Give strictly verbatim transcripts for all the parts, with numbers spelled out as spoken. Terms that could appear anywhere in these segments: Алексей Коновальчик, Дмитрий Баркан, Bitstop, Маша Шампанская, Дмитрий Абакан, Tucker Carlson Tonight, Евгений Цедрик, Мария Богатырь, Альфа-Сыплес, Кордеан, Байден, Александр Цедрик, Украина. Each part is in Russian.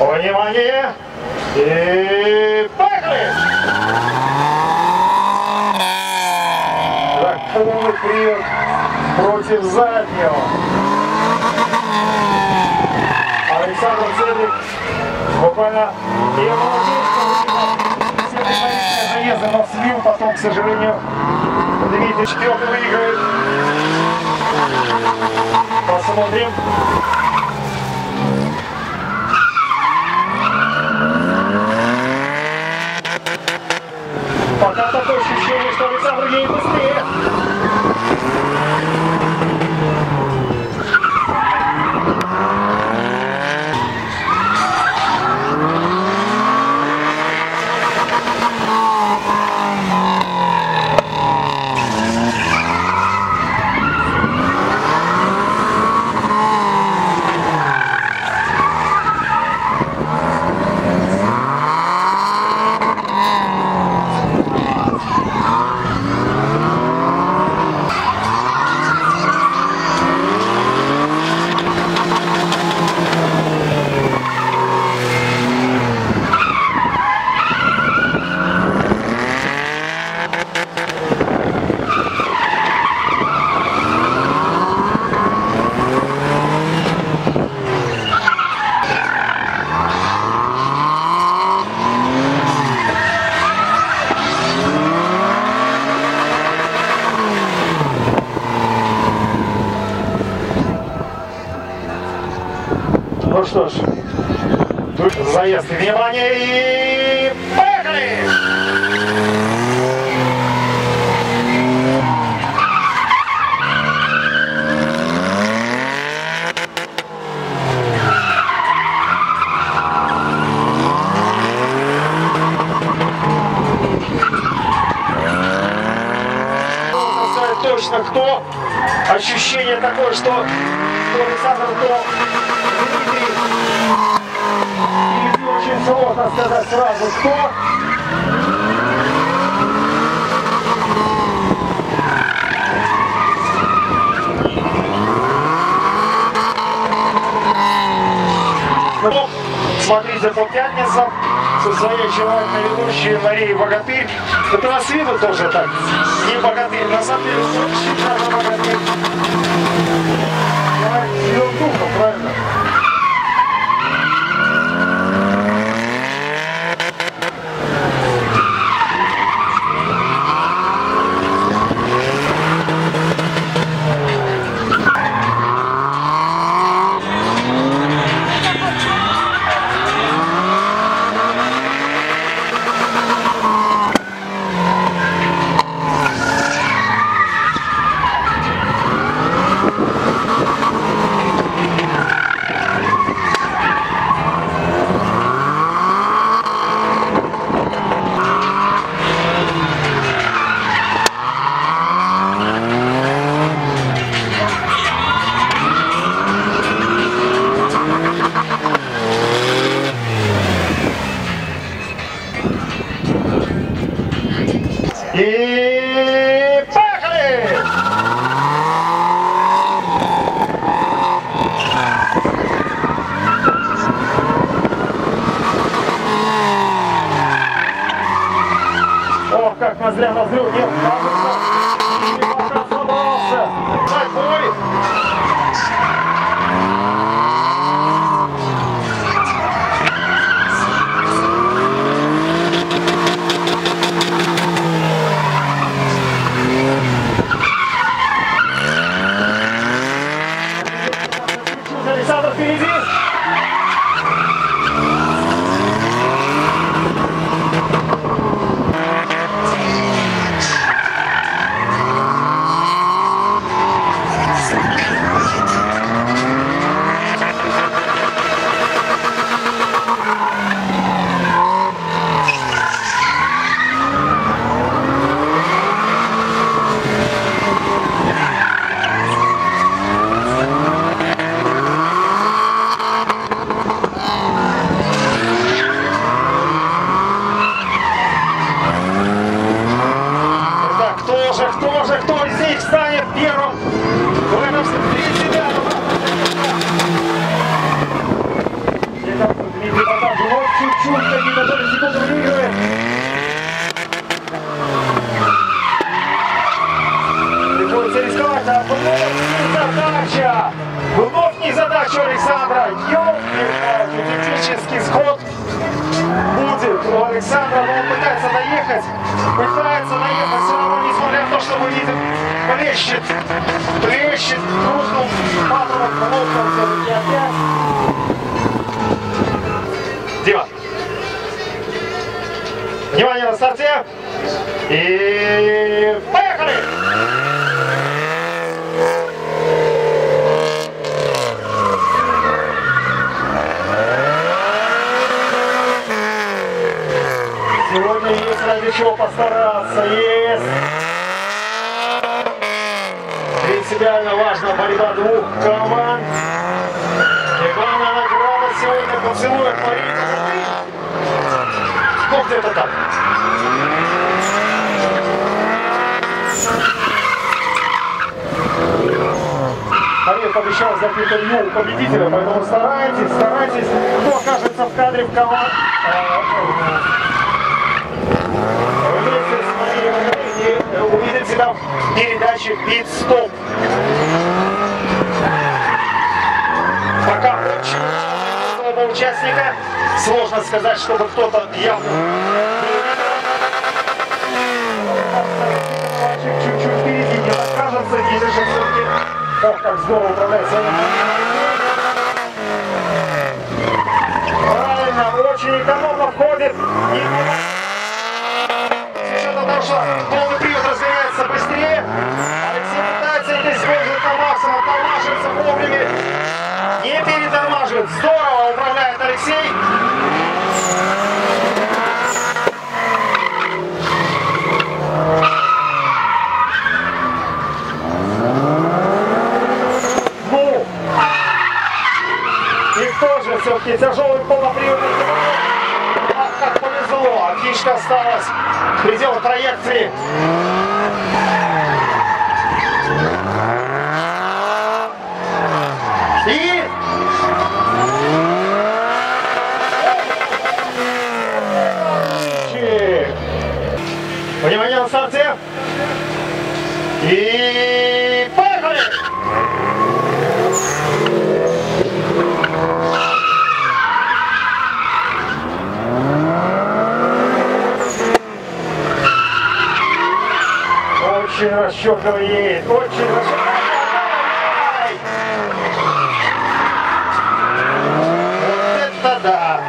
Внимание! И поехали! Так, полный привод против заднего. Александр Цедрик буквально заезда, но слил, потом, к сожалению, Дмитрий четвертый выиграет. Посмотрим. Пока такое ощущение, что Александр едет быстрее. Ну что ж, тут заезд, внимание, и поехали! Точно кто? Ощущение такое, что Александр, кто Дмитрий. И очень сложно сказать сразу, кто. Ну, смотрите, по пятницам со своей человеком ведущей Марии Богатырь. Это у нас видно тоже так. Не Богатырь, на самом деле, даже Богатырь. Человек с духом, правильно? Чувствуйте, который секунду выигрывает. Приходится рисковать, а вновь незадача. Вновь незадача Александра. Ёлки-палки, технический сход будет у Александра, но он пытается доехать. Пытается доехать, все равно, несмотря на то, что мы видим, плещет. Плещет, рухнул, патрон, хлопнул, все-таки опять. Дима. Внимание на старте. И поехали! Сегодня есть ради чего постараться, есть! Принципиально важна борьба двух команд. И главная награда сегодня поцелует Марию Богатырь. Ну где-то так. Мария пообещала за интервью победителя, поэтому старайтесь, старайтесь. Кто окажется в кадре в команде? Увидим себя в передаче Bitstop. Пока очень много участника. Сложно сказать, чтобы кто-то явно. Чуть-чуть впереди не окажется, не лежит все-таки. Ох, как здорово управляется. Правильно, очень экономно входит. Полный привод развивается быстрее. Алексей пытается здесь выжить на максимум, тормаживается вовремя. Не перетормаживает. Здорово управляет Алексей. Ну! И тоже все-таки тяжелый полноприводный тормоз. Как повезло, а фишка осталась в пределах траектории. И... Внимание на старте. И... Поехали! Очень расчетливо едет, очень расчетливо. Вот это да!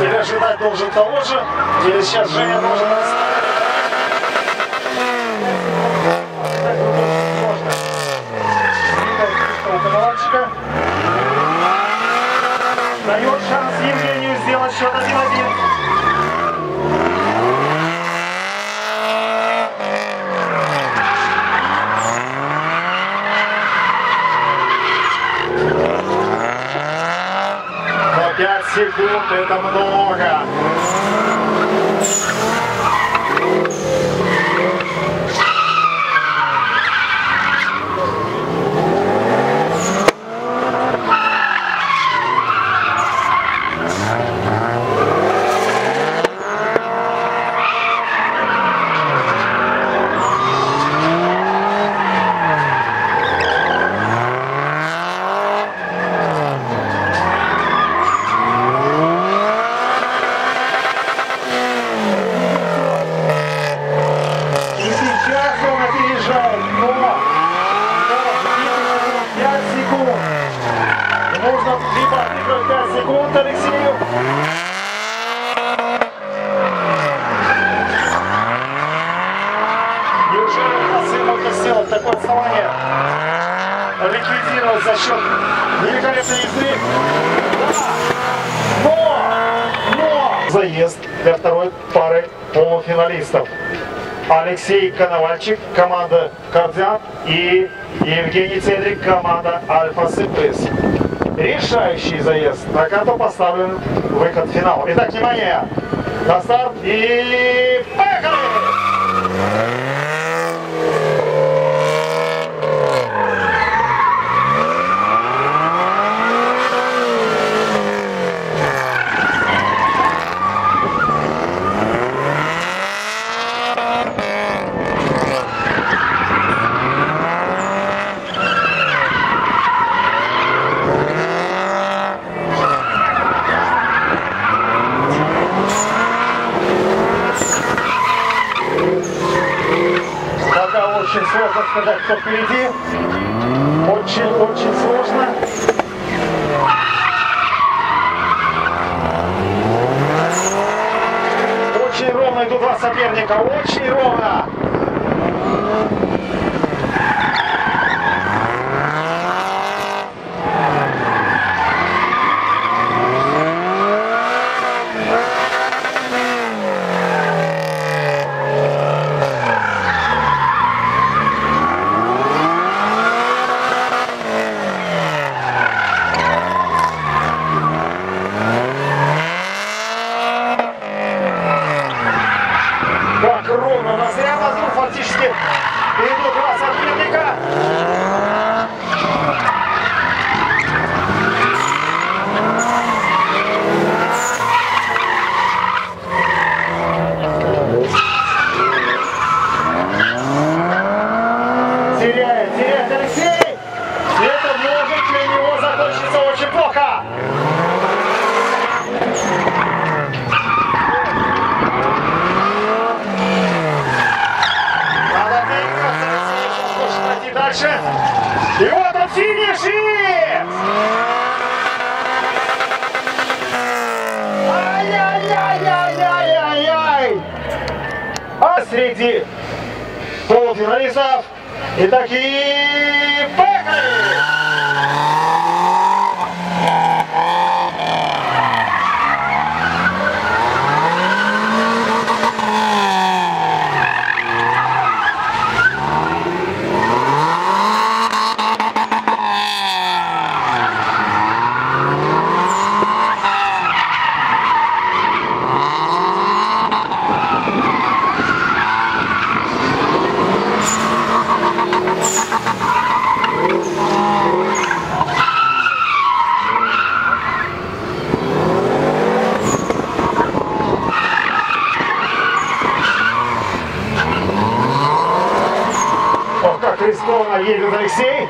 Теперь ожидать должен того же, или сейчас Женя должен оставить. Дает шанс Евгению сделать счет один-один. пять секунд, это много. Алексей Коновальчик, команда Кордеан, и Евгений Цедрик, команда Альфа-Сыплес. Решающий заезд. На карту поставлен выход в финал. Итак, внимание! На старт и... Поехали! Очень сложно сказать, кто впереди. Очень-очень сложно. Очень ровно идут два соперника. Очень ровно. Среди полуфиналистов. И такие рискованно едет Алексей.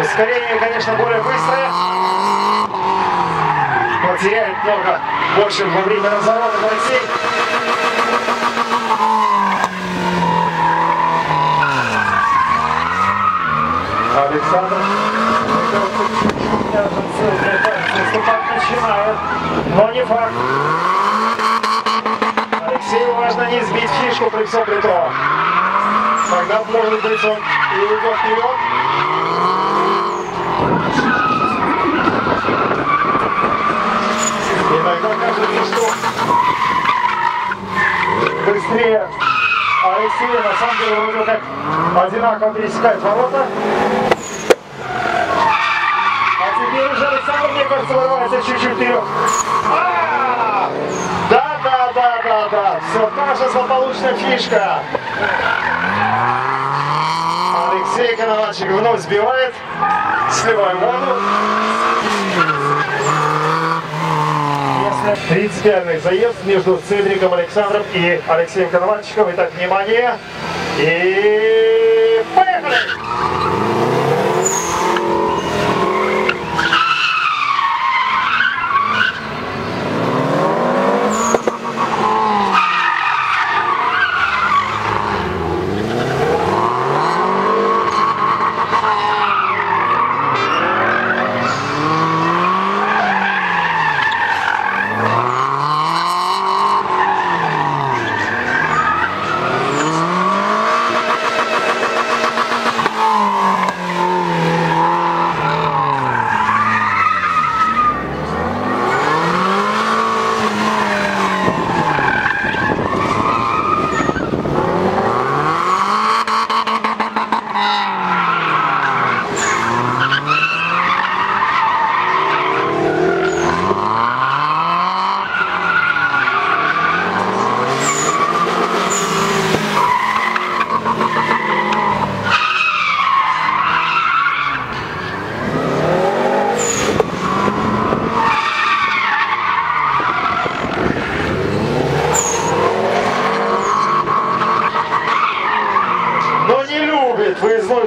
Ускорение, конечно, более быстрое. Но теряет много больше во время разворота Алексей. Александр выступать начинает, но не факт. Алексею важно не сбить фишку при всем при том. Тогда, может быть, он и уйдет вперед. Иногда кажется, что быстрее Алексея, на самом деле, вроде как одинаково пересекает ворота. А теперь уже Александр, мне кажется, вырывается чуть-чуть вперед. Да-да-да-да-да, все, та же злополучная фишка. Алексей Коновальчик вновь сбивает, сливаем воду. Принципиальный заезд между Цедриком Александром и Алексеем Коновальчиком. Итак, внимание, и поехали!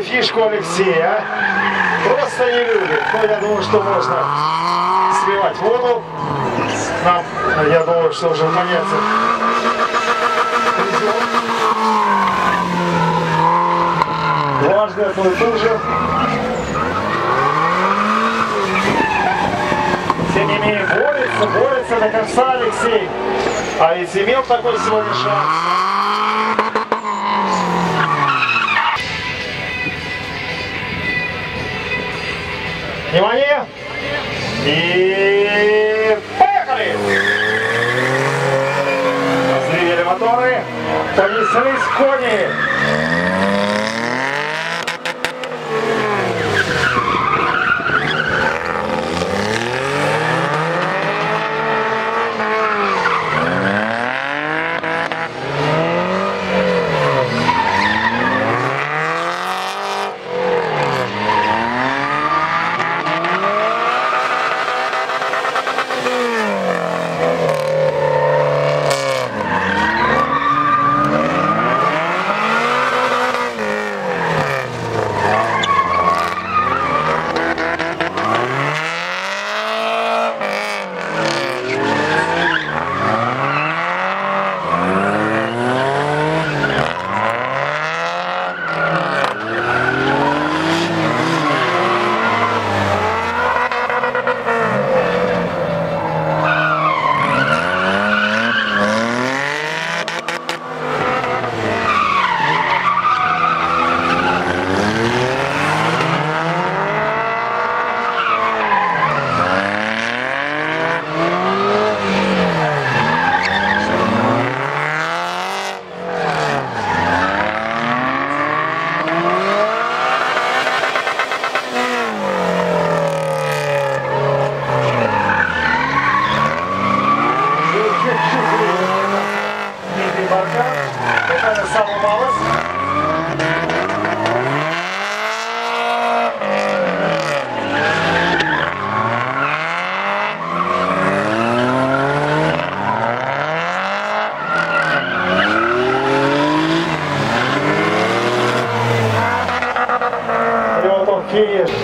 Фишку Алексея просто не любит, но я думаю, что можно сливать воду. Нам, я думаю, что уже в монете. одно и то же. Тем не менее, борется, борется до конца Алексей. А если имел такой сегодня шанс. Внимание! И поехали! Разрядили моторы, понеслись кони!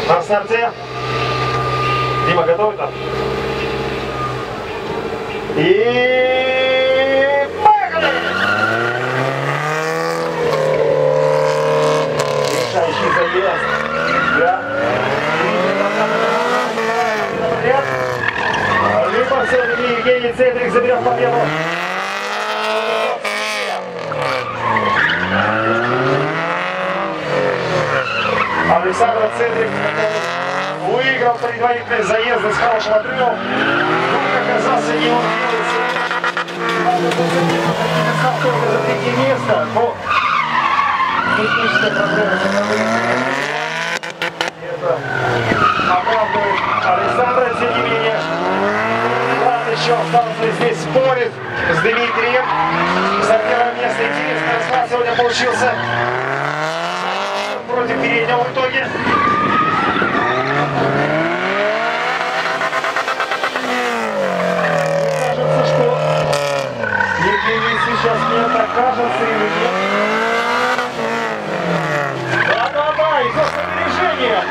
На старте. Дима, готовы там? И поехали! Решающий заезд. Да. Либо все-таки Евгений Цедрик заберет победу. Александр Цедрик выиграл предварительные заезды с хорошим отрывом. Тут оказался не он. Стал только за третье место, но техническая проблема не выиграла. Это оправдывает Александра, тем не менее. Влад еще остался здесь, спорит с Дмитрием. За первое место интересный расклад сегодня получился. Против переднего в итоге. Мне кажется, что Евгений сейчас не так кажется или нет. Да-да-да, и за сопережение.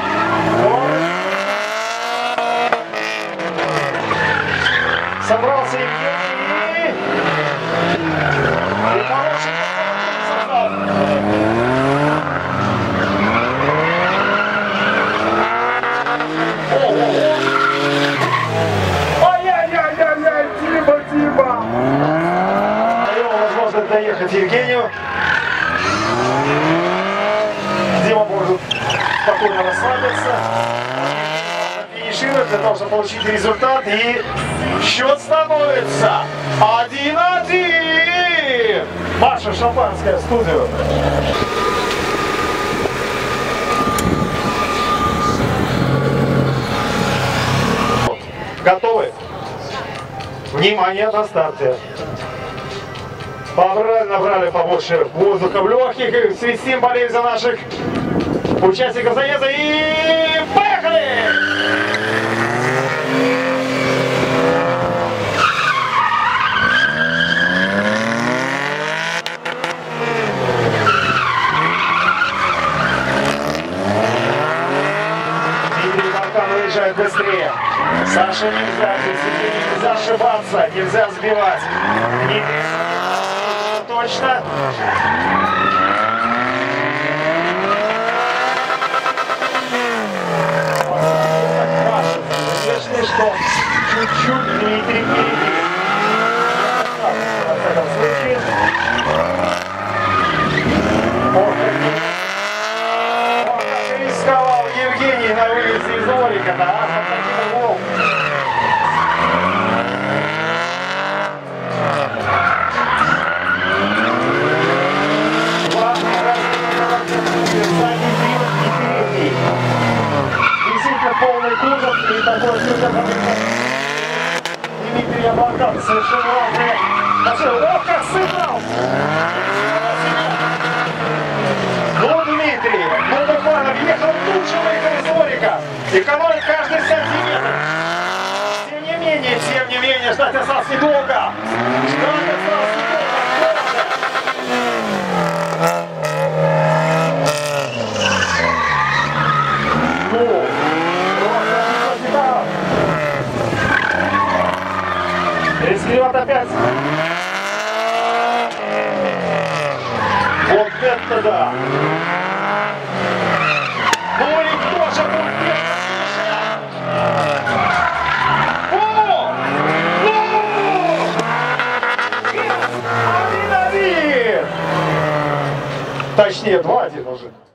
Собрался Евгений. И хороший состав. Доехать Евгению. Дима может спокойно расслабиться, финишировать для того, чтобы получить результат. И счет становится один-один. Маша Шампанская в студию. Готовы? Внимание на старте. Побрали, набрали побольше воздуха в легких и свистим, болеем за наших участников заезда и поехали! Дмитрий Баркан выезжает быстрее. Саша, нельзя здесь, нельзя ошибаться, нельзя сбивать. Точно. чуть-чуть не перетереть. В этом случае. Вот как рисковал Евгений на улице из Орика, да? Полный кузов и такой сюжет Дмитрий Абакан совершенно разные. Ох, как сыграл! Ну, Дмитрий, ну буквально въехал тут же в Орика, экономит каждый сантиметр. Тем не менее, тем не менее, ждать осталось недолго. Ждать осталось недолго. Вперед опять. Вот это да. Ну и кто же будет первым? О! О! один-один! Точнее, два-один уже.